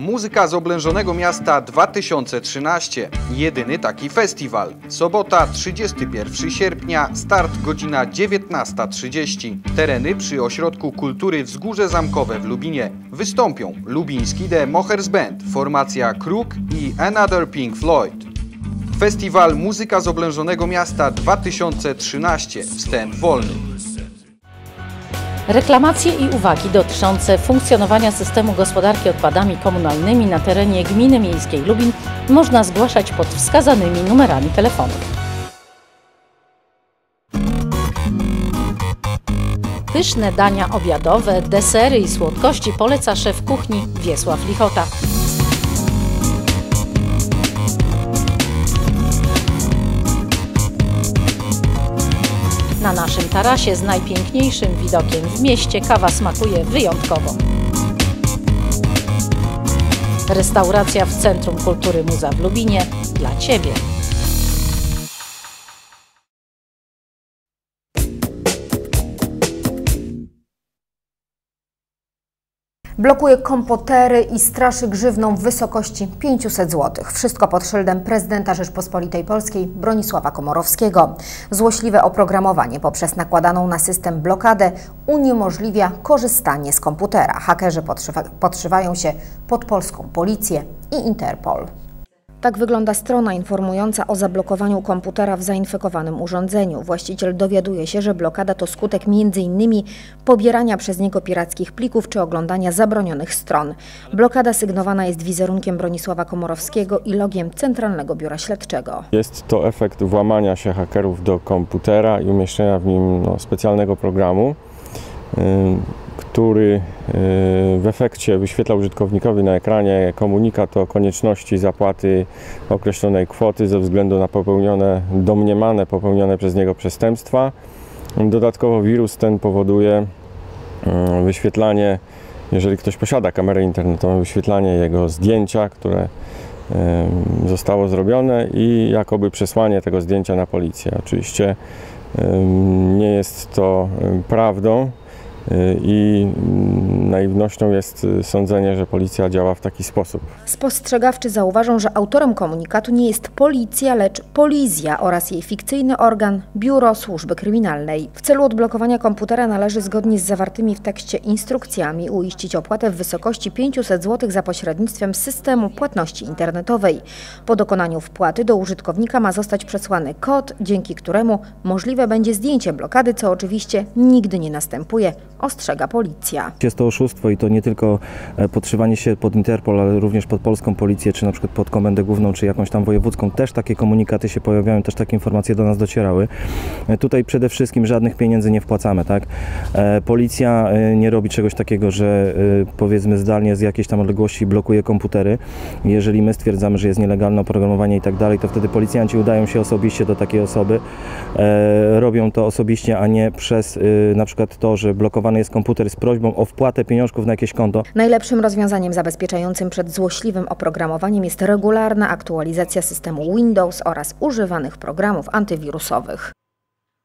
Muzyka z oblężonego miasta 2013. Jedyny taki festiwal. Sobota, 31 sierpnia, start godzina 19:30. Tereny przy Ośrodku Kultury Wzgórze Zamkowe w Lubinie. Wystąpią Lubiński The Mochers Band, formacja Kruk i Another Pink Floyd. Festiwal Muzyka z oblężonego miasta 2013. Wstęp wolny. Reklamacje i uwagi dotyczące funkcjonowania systemu gospodarki odpadami komunalnymi na terenie Gminy Miejskiej Lubin można zgłaszać pod wskazanymi numerami telefonów. Pyszne dania obiadowe, desery i słodkości poleca szef kuchni Wiesław Lichota. Na naszym tarasie z najpiękniejszym widokiem w mieście kawa smakuje wyjątkowo. Restauracja w Centrum Kultury Muza w Lubinie dla Ciebie. Blokuje komputery i straszy grzywną w wysokości 500 zł. Wszystko pod szyldem prezydenta Rzeczpospolitej Polskiej Bronisława Komorowskiego. Złośliwe oprogramowanie poprzez nakładaną na system blokadę uniemożliwia korzystanie z komputera. Hakerzy podszywają się pod Polską Policję i Interpol. Tak wygląda strona informująca o zablokowaniu komputera w zainfekowanym urządzeniu. Właściciel dowiaduje się, że blokada to skutek m.in. pobierania przez niego pirackich plików czy oglądania zabronionych stron. Blokada sygnowana jest wizerunkiem Bronisława Komorowskiego i logiem Centralnego Biura Śledczego. Jest to efekt włamania się hakerów do komputera i umieszczenia w nim specjalnego programu, który w efekcie wyświetla użytkownikowi na ekranie komunikat o konieczności zapłaty określonej kwoty ze względu na domniemane popełnione przez niego przestępstwa. Dodatkowo wirus ten powoduje wyświetlanie, jeżeli ktoś posiada kamerę internetową, wyświetlanie jego zdjęcia, które zostało zrobione i jakoby przesłanie tego zdjęcia na policję. Oczywiście nie jest to prawdą. I naiwnością jest sądzenie, że policja działa w taki sposób. Spostrzegawczy zauważą, że autorem komunikatu nie jest policja, lecz polizja oraz jej fikcyjny organ Biuro Służby Kryminalnej. W celu odblokowania komputera należy zgodnie z zawartymi w tekście instrukcjami uiścić opłatę w wysokości 500 zł za pośrednictwem systemu płatności internetowej. Po dokonaniu wpłaty do użytkownika ma zostać przesłany kod, dzięki któremu możliwe będzie zdjęcie blokady, co oczywiście nigdy nie następuje. Ostrzega policja. Jest to oszustwo i to nie tylko podszywanie się pod Interpol, ale również pod Polską Policję, czy na przykład pod Komendę Główną, czy jakąś tam wojewódzką. Też takie komunikaty się pojawiają, też takie informacje do nas docierały. Tutaj przede wszystkim żadnych pieniędzy nie wpłacamy, tak? Policja nie robi czegoś takiego, że powiedzmy zdalnie z jakiejś tam odległości blokuje komputery. Jeżeli my stwierdzamy, że jest nielegalne oprogramowanie i tak dalej, to wtedy policjanci udają się osobiście do takiej osoby. Robią to osobiście, a nie przez na przykład to, że blokowany jest komputer z prośbą o wpłatę pieniążków na jakieś konto. Najlepszym rozwiązaniem zabezpieczającym przed złośliwym oprogramowaniem jest regularna aktualizacja systemu Windows oraz używanych programów antywirusowych.